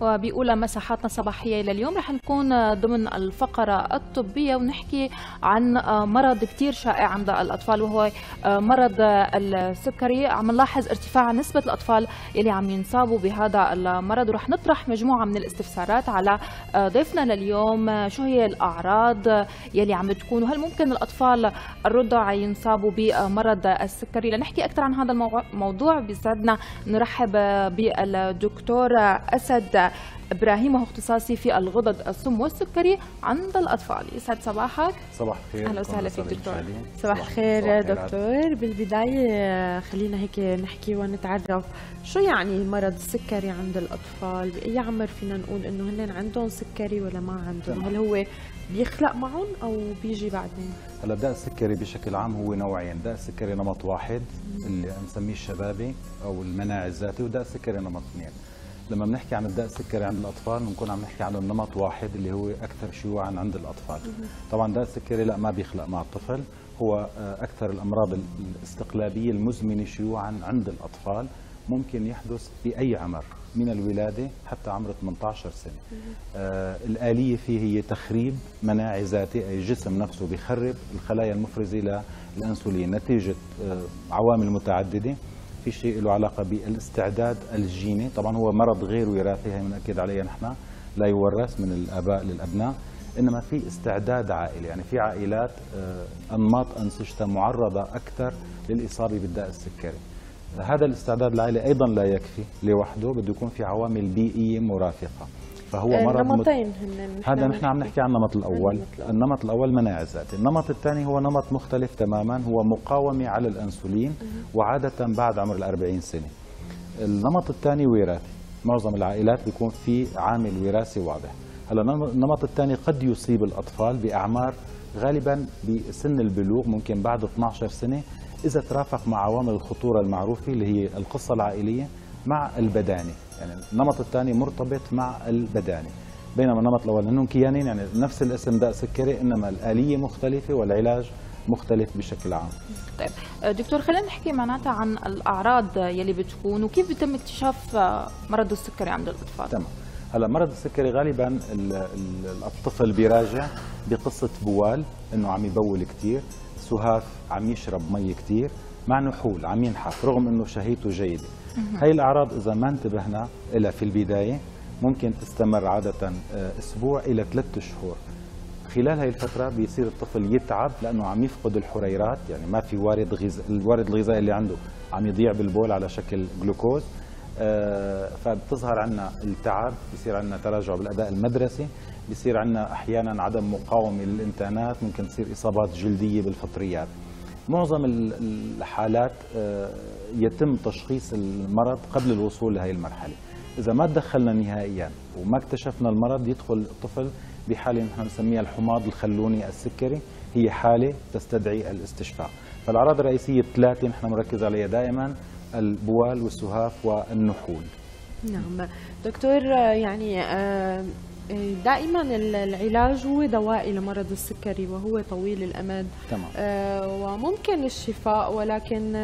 وبأولى مساحاتنا الصباحية لليوم رح نكون ضمن الفقرة الطبية ونحكي عن مرض كتير شائع عند الأطفال وهو مرض السكري. عم نلاحظ ارتفاع نسبة الأطفال يلي عم ينصابوا بهذا المرض، ورح نطرح مجموعة من الاستفسارات على ضيفنا لليوم. شو هي الأعراض يلي عم تكون، وهل ممكن الأطفال الرضع ينصابوا بمرض السكري؟ لنحكي أكثر عن هذا الموضوع بيسعدنا نرحب بالدكتور أسد إبراهيم، وهو اختصاصي في الغدد السم والسكري عند الأطفال. يسعد صباحك. صباح الخير. أهلا وسهلا فيك دكتور. صباح الخير دكتور. بالبداية خلينا هيك نحكي ونتعرف شو يعني مرض السكري عند الأطفال، بأي عمر فينا نقول إنه هن عندهم سكري ولا ما عندهم؟ هل هو بيخلق معهم أو بيجي بعدين؟ هلا داء السكري بشكل عام هو نوعين، داء السكري نمط واحد اللي نسميه الشبابي أو المناعي الذاتي، وداء السكري نمط اثنين. لما بنحكي عن الداء السكري عند الأطفال بنكون عم نحكي عن النمط واحد اللي هو أكثر شيوعا عند الأطفال. طبعا داء السكري لا ما بيخلق مع الطفل، هو أكثر الأمراض الاستقلابية المزمنة شيوعا عند الأطفال، ممكن يحدث بأي عمر من الولادة حتى عمر 18 سنة. الآلية فيه هي تخريب مناعي ذاتي، أي الجسم نفسه بيخرب الخلايا المفرزة للأنسولين نتيجة عوامل متعددة. في شيء له علاقة بالاستعداد الجيني، طبعا هو مرض غير وراثي، هي بنأكد عليها نحن، لا يورث من الآباء للأبناء، إنما في استعداد عائلي، يعني في عائلات أنماط أنسجتها معرضة أكثر للإصابة بالداء السكري. هذا الاستعداد العائلي أيضا لا يكفي لوحده، بده يكون في عوامل بيئية مرافقة. فهو مرض نمطين هذا نحن عم نحكي عن النمط الأول. النمط الأول مناعة ذاتي، النمط الثاني هو نمط مختلف تماما، هو مقاومة على الأنسولين وعادة بعد عمر 40 سنة. النمط الثاني وراثي، معظم العائلات بيكون في عامل وراثي واضح. هلا النمط الثاني قد يصيب الأطفال بأعمار غالبا بسن البلوغ، ممكن بعد 12 سنة إذا ترافق مع عوامل الخطورة المعروفة اللي هي القصة العائلية مع البدانة، يعني النمط الثاني مرتبط مع البدانة، بينما النمط الأول لأنهم كيانين يعني نفس الاسم داء سكري، إنما الآلية مختلفة والعلاج مختلف بشكل عام. طيب دكتور خلينا نحكي معناتها عن الأعراض يلي بتكون وكيف بيتم اكتشاف مرض السكري عند الأطفال. تمام. هلا مرض السكري غالبا الطفل بيراجع بقصة بوال، إنه عم يبول كثير، سهاف، عم يشرب مي كثير، مع نحول عم ينحف رغم إنه شهيته جيدة. هاي الأعراض إذا ما انتبهنا لها في البداية ممكن تستمر عادة أسبوع إلى 3 شهور. خلال هاي الفترة بيصير الطفل يتعب لأنه عم يفقد الحريرات، يعني ما في الوارد الغذائي اللي عنده عم يضيع بالبول على شكل جلوكوز، فبتظهر عنا التعب، بيصير عنا تراجع بالأداء المدرسي، بيصير عنا أحيانا عدم مقاومة للإنتانات، ممكن تصير إصابات جلدية بالفطريات. معظم الحالات يتم تشخيص المرض قبل الوصول لهي المرحلة. إذا ما تدخلنا نهائيا وما اكتشفنا المرض يدخل الطفل بحالة نحن نسميها الحماض الخلوني السكري، هي حالة تستدعي الاستشفاء. فالأعراض الرئيسية 3 نحن مركز عليها دائما، البوال والسهاف والنحول. نعم دكتور، يعني دائما العلاج هو دوائي لمرض السكري وهو طويل الأمد. تمام. وممكن الشفاء، ولكن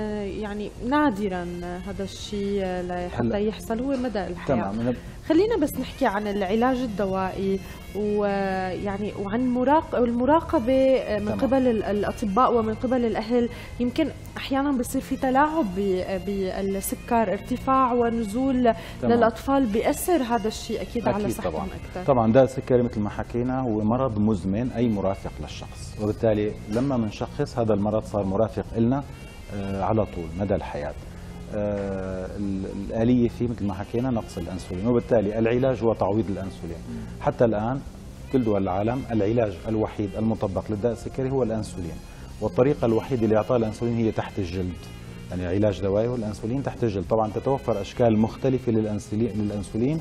يعني نادرا هذا الشيء حتى يحصل هو مدى الحياة. تمام. خلينا بس نحكي عن العلاج الدوائي ويعني وعن المراقبة من قبل الأطباء ومن قبل الأهل. يمكن أحيانا بصير في تلاعب بالسكر، ارتفاع ونزول. تمام. للأطفال بيأثر هذا الشيء أكيد على صحتهم أكثر. طبعا داء السكري مثل ما حكينا هو مرض مزمن أي مرافق للشخص، وبالتالي لما بنشخص هذا المرض صار مرافق إلنا على طول مدى الحياة. الآلية فيه مثل ما حكينا نقص الأنسولين، وبالتالي العلاج هو تعويض الأنسولين. حتى الآن كل دول العالم العلاج الوحيد المطبق للداء السكري هو الأنسولين، والطريقة الوحيدة اللي إعطاء الأنسولين هي تحت الجلد، يعني علاج دوائي والأنسولين تحت الجلد. طبعا تتوفر أشكال مختلفة للأنسولين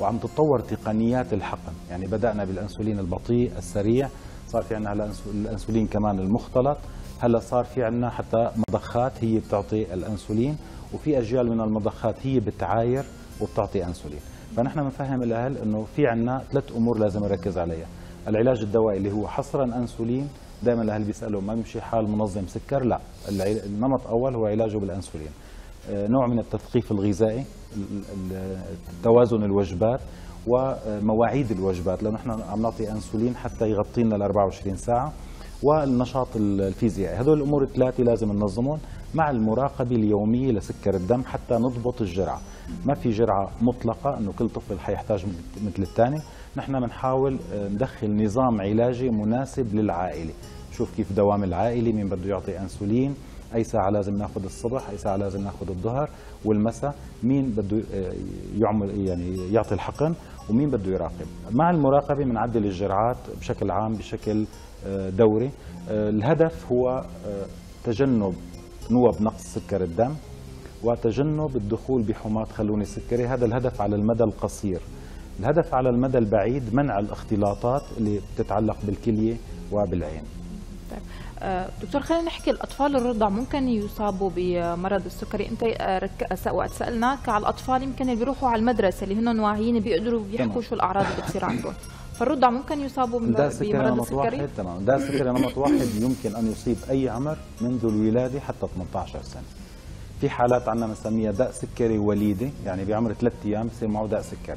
وعم تتطور تقنيات الحقن، يعني بدأنا بالأنسولين البطيء السريع، صار في عندنا هلا الأنسولين كمان المختلط، هلا صار في عندنا حتى مضخات هي بتعطي الأنسولين، وفي أجيال من المضخات هي بتعاير وبتعطي أنسولين. فنحن بنفهم الأهل إنه في عنا 3 أمور لازم نركز عليها، العلاج الدوائي اللي هو حصرا أنسولين، دائما الأهل بيسألوا ما بيمشي حال منظم سكر؟ لا، النمط الأول هو علاجه بالأنسولين. نوع من التثقيف الغذائي، توازن الوجبات ومواعيد الوجبات، لأنه نحن عم نعطي أنسولين حتى يغطي لنا ال 24 ساعة، والنشاط الفيزيائي. هذول الأمور الثلاثة لازم ننظمهم مع المراقبة اليومية لسكر الدم حتى نضبط الجرعة. ما في جرعة مطلقة أنه كل طفل حيحتاج مثل الثاني، نحن بنحاول ندخل نظام علاجي مناسب للعائلة. شوف كيف دوام العائلة، مين بده يعطي أنسولين، أي ساعة لازم ناخذ الصبح، أي ساعة لازم ناخذ الظهر والمساء، مين بده يعمل يعني يعطي الحقن ومين بده يراقب. مع المراقبة بنعدل الجرعات بشكل عام بشكل دوري. الهدف هو تجنب نوب نقص سكر الدم وتجنب الدخول بحماض خلوني سكري. هذا الهدف على المدى القصير. الهدف على المدى البعيد منع الاختلاطات اللي بتتعلق بالكلية وبالعين. طيب دكتور، خلينا نحكي الأطفال الرضع ممكن يصابوا بمرض السكري. أنت وقت سألناك على الأطفال يمكن اللي بيروحوا على المدرسة اللي هن واعيين بيقدروا بيحكوا شو الأعراض اللي بتصير عندهم، فالرضع ممكن يصابوا بمرض السكري؟ تمام، ده سكري نمط واحد يمكن أن يصيب أي عمر منذ الولادة حتى 18 سنة. في حالات عندنا بنسميها داء سكري وليدي، يعني بعمر 3 ايام بصير معه داء سكري.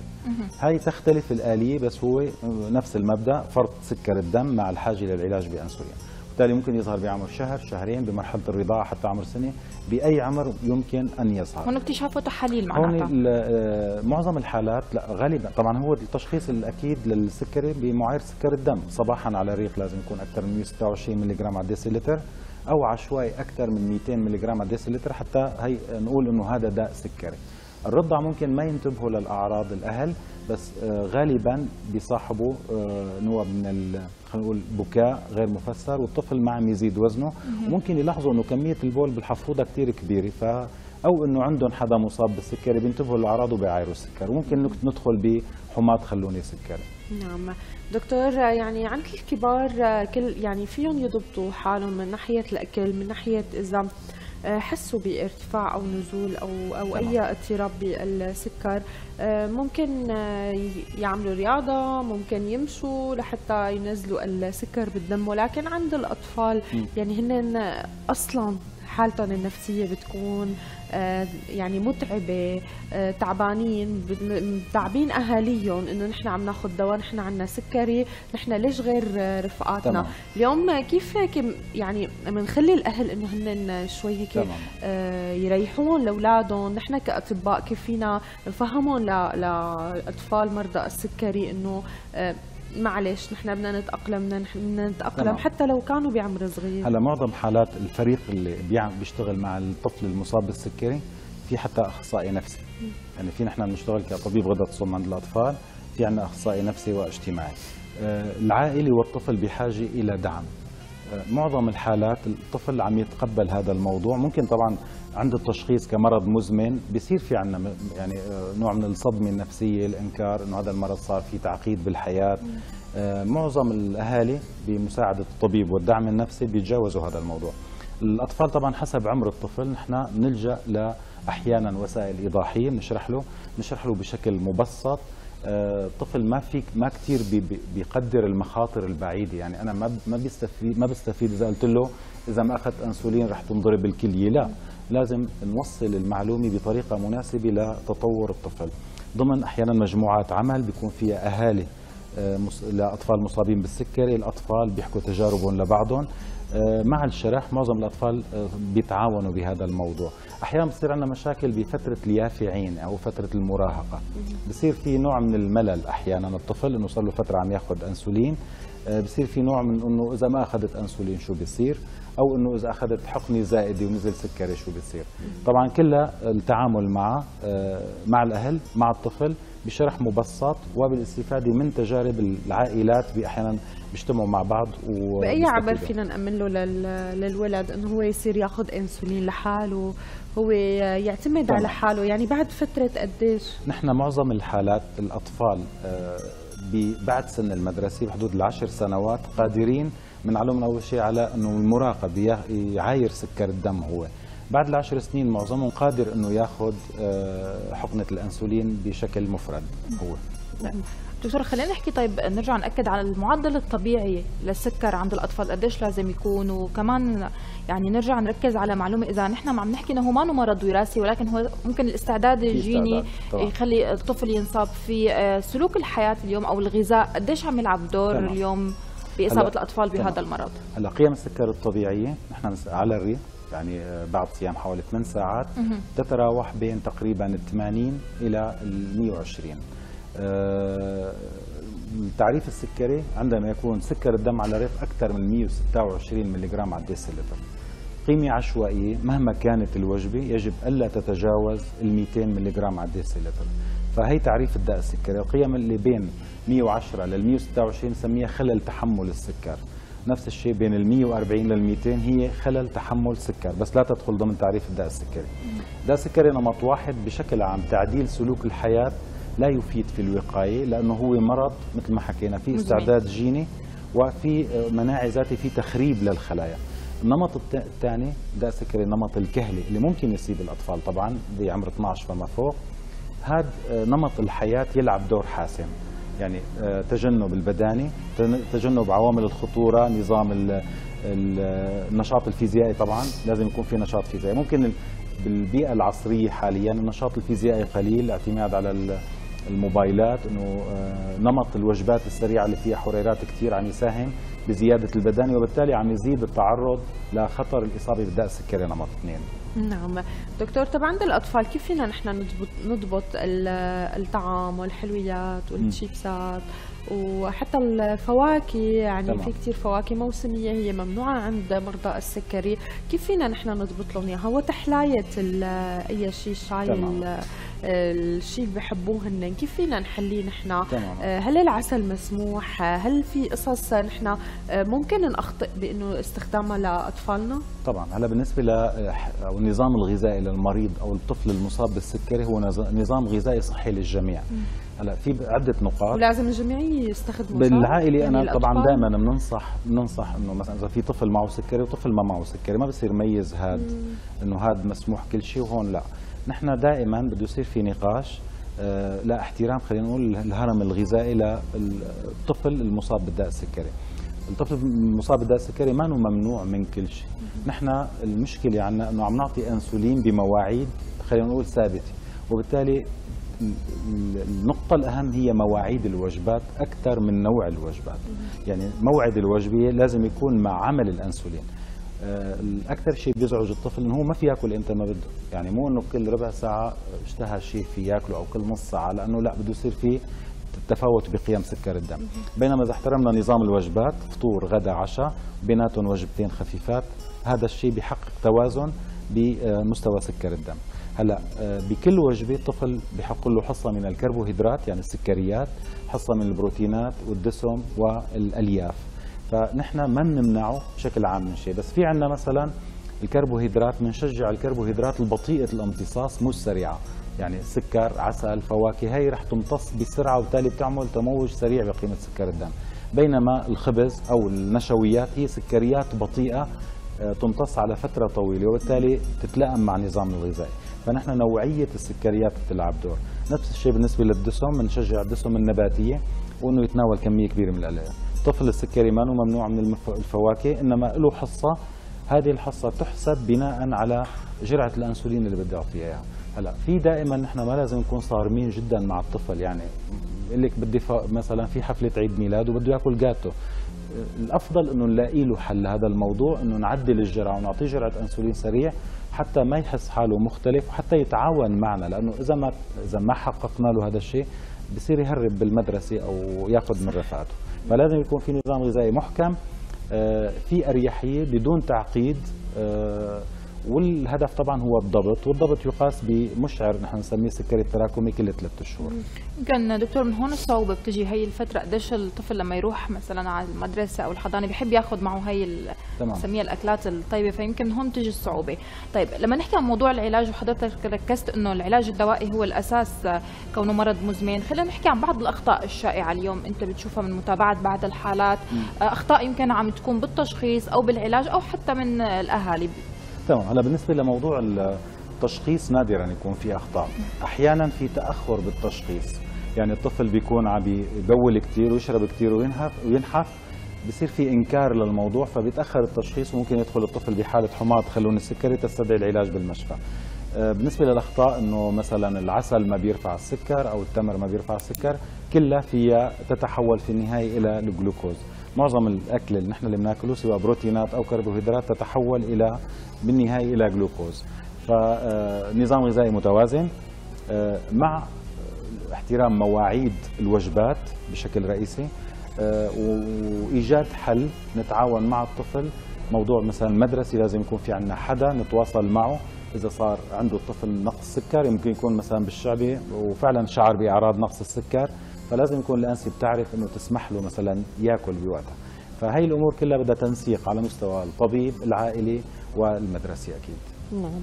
هاي تختلف الآلية بس هو نفس المبدأ، فرط سكر الدم مع الحاجة للعلاج بأنسولين. وبالتالي ممكن يظهر بعمر شهر، شهرين، بمرحلة الرضاعة حتى عمر سنة، بأي عمر يمكن أن يظهر. هون اكتشافه تحاليل معناتها؟ هون معظم الحالات لا، غالبا طبعا هو التشخيص الأكيد للسكري بمعايير سكر الدم، صباحا على الريق لازم يكون أكثر من 126 ملغ على ديسيلتر، أو عشوائي أكثر من 200 ملغ على ديسيلتر، حتى هي نقول إنه هذا داء سكري. الرضع ممكن ما ينتبهوا للأعراض الأهل، بس غالبا بيصاحبوا نوع من خلينا نقول بكاء غير مفسر، والطفل ما عم يزيد وزنه، وممكن يلاحظوا إنه كمية البول بالحفوضة كثير كبيرة، أو إنه عندهم حدا مصاب بالسكري بينتبهوا للأعراض وبيعايروا السكر، وممكن ندخل بحماض خلوني سكري. نعم دكتور، يعني عند الكبار كل يعني فيهم يضبطوا حالهم من ناحية الأكل، من ناحية إذا حسوا بارتفاع أو نزول أو أي اضطراب بالسكر، ممكن يعملوا رياضة، ممكن يمشوا لحتى ينزلوا السكر بالدم. ولكن عند الأطفال يعني هن أصلاً حالتهم النفسية بتكون يعني متعبة، تعبانين، تعبين أهاليهم إنه نحن عم ناخذ دواء، نحن عنا سكري، نحن ليش غير رفقاتنا. تمام. اليوم كيف هيك يعني بنخلي الأهل إنه هن شوي هيك يريحون لأولادهم؟ نحن كأطباء كيف فينا نفهمهم لأطفال مرضى السكري إنه معلش نحن بدنا نتأقلم، حتى لو كانوا بعمر صغير؟ هلا معظم حالات الفريق اللي بيشتغل مع الطفل المصاب بالسكري في حتى اخصائي نفسي. يعني في نحن بنشتغل كطبيب غدة صم عند الاطفال، في عندنا اخصائي نفسي واجتماعي. العائلة والطفل بحاجة الى دعم. معظم الحالات الطفل عم يتقبل هذا الموضوع. ممكن طبعا عند التشخيص كمرض مزمن بصير في عندنا يعني نوع من الصدمه النفسيه، الانكار انه هذا المرض صار في تعقيد بالحياه. معظم الاهالي بمساعده الطبيب والدعم النفسي بيتجاوزوا هذا الموضوع. الاطفال طبعا حسب عمر الطفل نحن بنلجا لاحيانا وسائل ايضاحيه، بنشرح له بشكل مبسط. الطفل ما كثير بيقدر المخاطر البعيده، يعني انا ما بستفيد اذا قلت له اذا ما اخذت انسولين رح تنضرب الكليه، لا، لازم نوصل المعلومه بطريقه مناسبه لتطور الطفل. ضمن احيانا مجموعات عمل بيكون فيها اهالي لاطفال مصابين بالسكري، الاطفال بيحكوا تجاربهم لبعضهم، مع الشرح معظم الاطفال بيتعاونوا بهذا الموضوع. احيانا بصير عندنا مشاكل بفتره اليافي عين او فتره المراهقه، بصير في نوع من الملل احيانا الطفل انه صار له فتره عم ياخذ انسولين، بصير في نوع من انه اذا ما اخذت انسولين شو بيصير، او انه اذا اخذت حقنه زائده ونزل سكري شو بيصير. طبعا كلها التعامل مع الاهل مع الطفل بشرح مبسط وبالاستفاده من تجارب العائلات. باحيانا بيجتمعوا مع بعض. بأي عبر فينا نأمن له للولد انه هو يصير ياخذ انسولين لحاله، هو يعتمد على حاله؟ يعني بعد فتره قديش؟ نحن معظم الحالات الاطفال بعد سن المدرسه بحدود العشر سنوات قادرين بنعلمهم اول شيء على انه المراقب يعاير سكر الدم هو، بعد العشر سنين معظمهم قادر انه ياخذ حقنه الانسولين بشكل مفرد. هو دكتور خلينا نحكي طيب نرجع ناكد على المعدل الطبيعي للسكر عند الاطفال قديش لازم يكون، وكمان يعني نرجع نركز على معلومه اذا نحن عم نحكي انه هو ما مرض وراثي ولكن هو ممكن الاستعداد الجيني يخلي الطفل ينصاب في سلوك الحياه اليوم او الغذاء قديش عم يلعب دور اليوم باصابه الاطفال بهذا المرض. هلا قيم السكر الطبيعيه نحن على الريق يعني بعد صيام حوالي 8 ساعات تتراوح بين تقريبا 80 الى 120. تعريف السكري عندما يكون سكر الدم على الريق اكثر من 126 ملغ على الديسيلتر، قيمه عشوائيه مهما كانت الوجبه يجب الا تتجاوز ال 200 ملغ على الديسيلتر. فهي تعريف الداء السكري. القيم اللي بين 110 لل 126 نسميها خلل تحمل السكر، نفس الشيء بين ال 140 لل 200 هي خلل تحمل سكر، بس لا تدخل ضمن تعريف الداء السكري. الداء السكري نمط واحد بشكل عام، تعديل سلوك الحياه لا يفيد في الوقايه لانه هو مرض مثل ما حكينا في استعداد جيني وفي مناعه ذاتي في تخريب للخلايا. النمط الثاني داء سكري نمط الكهله اللي ممكن يصيب الاطفال طبعا بعمر 12 فما فوق. هذا نمط الحياه يلعب دور حاسم، يعني تجنب البداني، تجنب عوامل الخطوره، نظام النشاط الفيزيائي، طبعا لازم يكون في نشاط فيزيائي. ممكن بالبيئه العصريه حاليا النشاط الفيزيائي قليل، الاعتماد على الموبايلات، انه نمط الوجبات السريعه اللي فيها حريرات كثير عم يساهم بزياده البداني وبالتالي عم يزيد التعرض لخطر الاصابه بالداء السكري نمط 2. نعم دكتور، طب عند الاطفال كيف فينا نحن نضبط الطعام والحلويات والشيبسات وحتى الفواكه؟ يعني في كثير فواكه موسميه هي ممنوعه عند مرضى السكري، كيف فينا نحن نضبط لهم اياها وتحلايه اي شيء، الشاي، الشيء اللي بحبوه هن كيف فينا نحليه نحن؟ هل العسل مسموح؟ هل في قصص نحن ممكن نخطئ بانه استخدامها لاطفالنا؟ طبعا هلا بالنسبه للنظام الغذائي للمريض او الطفل المصاب بالسكري هو نظام غذائي صحي للجميع. هلا في عده نقاط ولازم الجميع يستخدموا بالعائله. يعني انا طبعا دائما بننصح انه مثلا اذا في طفل معه سكري وطفل ما معه سكري ما بصير ميز هذا انه هذا مسموح كل شيء وهون لا. نحن دائما بده يصير في نقاش لا احترام خلينا نقول الهرم الغذائي للطفل المصاب بالداء السكري. الطفل المصاب بالداء السكري ما هو ممنوع من كل شيء. نحن المشكله عندنا انه عم نعطي انسولين بمواعيد خلينا نقول ثابته، وبالتالي النقطة الأهم هي مواعيد الوجبات أكثر من نوع الوجبات. يعني موعد الوجبة لازم يكون مع عمل الأنسولين. أكثر شيء بيزعج الطفل إنه هو ما في ياكل إمتى ما بده، يعني مو إنه كل ربع ساعة اشتهى شيء في ياكله أو كل نص ساعة، لأنه لا بده يصير في تفاوت بقيم سكر الدم. بينما إذا احترمنا نظام الوجبات فطور غدا عشاء بيناتهم وجبتين خفيفات، هذا الشيء بيحقق توازن بمستوى سكر الدم. هلا بكل وجبه الطفل بحق له حصه من الكربوهيدرات يعني السكريات، حصه من البروتينات والدسم والالياف، فنحن ما بنمنعه بشكل عام من شيء. بس في عندنا مثلا الكربوهيدرات بنشجع الكربوهيدرات البطيئه الامتصاص مو السريعه، يعني سكر، عسل، فواكه، هي رح تمتص بسرعه وبالتالي بتعمل تموج سريع بقيمه سكر الدم. بينما الخبز او النشويات هي سكريات بطيئه تمتص على فتره طويله وبالتالي تتلائم مع النظام الغذائي، فنحن نوعيه السكريات بتلعب دور. نفس الشيء بالنسبه للدسم، بنشجع الدسم النباتيه وانه يتناول كميه كبيره من الالياف. الطفل السكري ما هو ممنوع من الفواكه، انما له حصه، هذه الحصه تحسب بناء على جرعه الانسولين اللي بدي اعطيها اياها. هلا في دائما نحن ما لازم نكون صارمين جدا مع الطفل، يعني بقول لك بدي مثلا في حفله عيد ميلاد وبده ياكل جاتو، الافضل انه نلاقي له حل لهذا الموضوع، انه نعدل الجرعه ونعطيه جرعه انسولين سريع حتى ما يحس حاله مختلف وحتى يتعاون معنا، لانه اذا ما حققنا له هذا الشيء بصير يهرب بالمدرسه او ياخذ من رفقاته. فلازم يكون في نظام غذائي محكم في اريحيه بدون تعقيد، والهدف طبعا هو الضبط، والضبط يقاس بمشعر نحن نسميه السكري التراكمي كل 3 شهور. يمكن دكتور من هون الصعوبه بتجي، هي الفتره قديش الطفل لما يروح مثلا على المدرسه او الحضانه بحب ياخذ معه هي نسميها الاكلات الطيبه، فيمكن هون تجي الصعوبه. طيب لما نحكي عن موضوع العلاج وحضرتك ركزت انه العلاج الدوائي هو الاساس كونه مرض مزمن، خلينا نحكي عن بعض الاخطاء الشائعه اليوم انت بتشوفها من متابعه بعض الحالات، اخطاء يمكن عم تكون بالتشخيص او بالعلاج او حتى من الاهالي. تمام. هلا بالنسبه لموضوع التشخيص نادرا يكون في اخطاء، احيانا في تاخر بالتشخيص، يعني الطفل بيكون عم بيبول كثير ويشرب كثير وينحف، بصير في انكار للموضوع فبيتاخر التشخيص وممكن يدخل الطفل بحاله حماضه خلون السكري تستدعي العلاج بالمشفى. بالنسبه للاخطاء انه مثلا العسل ما بيرفع السكر او التمر ما بيرفع السكر، كلها فيها تتحول في النهايه الى الجلوكوز. معظم الاكل اللي نحن اللي بناكله سواء بروتينات او كربوهيدرات تتحول الى بالنهايه الى جلوكوز. فنظام غذائي متوازن مع احترام مواعيد الوجبات بشكل رئيسي وايجاد حل نتعاون مع الطفل. موضوع مثلا مدرسي لازم يكون في عندنا حدا نتواصل معه اذا صار عنده الطفل نقص سكر، يمكن يكون مثلا بالشعبي وفعلا شعر باعراض نقص السكر، فلازم يكون الانسه بتعرف انه تسمح له مثلا ياكل بوقتها. فهي الامور كلها بدها تنسيق على مستوى الطبيب العائلي والمدرسي اكيد. نعم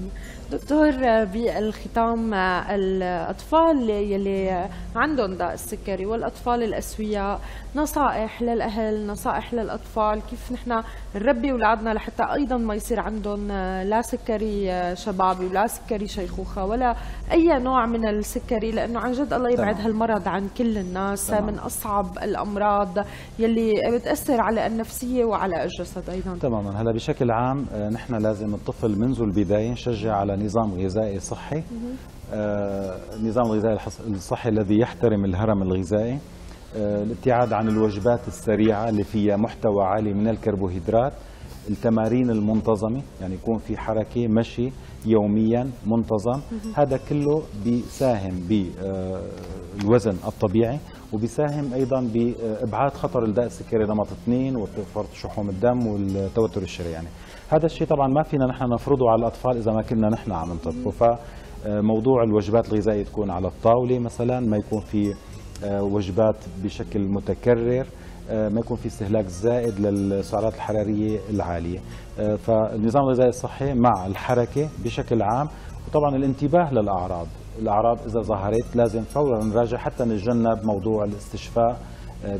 دكتور، بالختام الأطفال يلي عندهم ضغط السكري والأطفال الأسوياء، نصائح للأهل، نصائح للأطفال، كيف نحن نربي أولادنا لحتى أيضا ما يصير عندهم لا سكري شبابي ولا سكري شيخوخة ولا أي نوع من السكري، لأنه عن جد الله يبعد هالمرض عن كل الناس. تمام. من أصعب الأمراض يلي بتأثر على النفسية وعلى الجسد أيضا. تماما. هلا بشكل عام نحن لازم الطفل منذ البداية نشجع على نظام غذائي صحي. النظام الغذائي الصحي الذي يحترم الهرم الغذائي، الابتعاد عن الوجبات السريعة اللي فيها محتوى عالي من الكربوهيدرات، التمارين المنتظمة، يعني يكون في حركة مشي يوميا منتظم. هذا كله بيساهم بالوزن الطبيعي وبيساهم أيضا بإبعاد خطر الداء السكري نمط 2 وفرط شحوم الدم والتوتر الشرياني. هذا الشيء طبعا ما فينا نحن نفرضه على الأطفال إذا ما كنا نحن عم نطبقه. فموضوع الوجبات الغذائية تكون على الطاولة مثلا، ما يكون في وجبات بشكل متكرر، ما يكون في استهلاك زائد للسعرات الحرارية العالية. فالنظام الغذائي الصحي مع الحركة بشكل عام، وطبعا الانتباه للأعراض. الأعراض إذا ظهرت لازم فورا نراجع حتى نتجنب موضوع الاستشفاء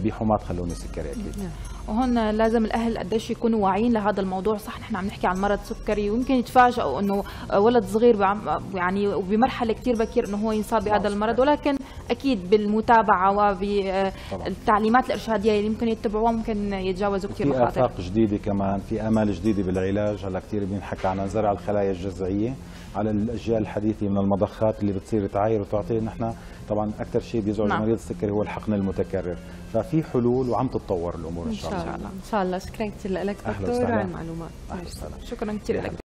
بحماض خلون السكري أكيد. وهون لازم الاهل قديش يكونوا واعيين لهذا الموضوع. صح نحن عم نحكي عن مرض سكري ويمكن يتفاجئوا انه ولد صغير يعني وبمرحله كثير بكير انه هو ينصاب بهذا المرض، ولكن اكيد بالمتابعه وبالتعليمات الارشاديه اللي ممكن يتبعوها ممكن يتجاوزوا كثير مخاطر. في آفاق جديده كمان، في امال جديده بالعلاج. هلا كثير بنحكي عن زرع الخلايا الجذعيه على الاجيال الحديثه من المضخات اللي بتصير تعاير وتعطي. نحن طبعا اكثر شيء بيزعج مريض السكري هو الحقن المتكرر، ففي حلول وعم تتطور الامور ان شاء الله. ان شاء الله. شكرا كثير لك دكتور على المعلومات. شكرا كثير لك.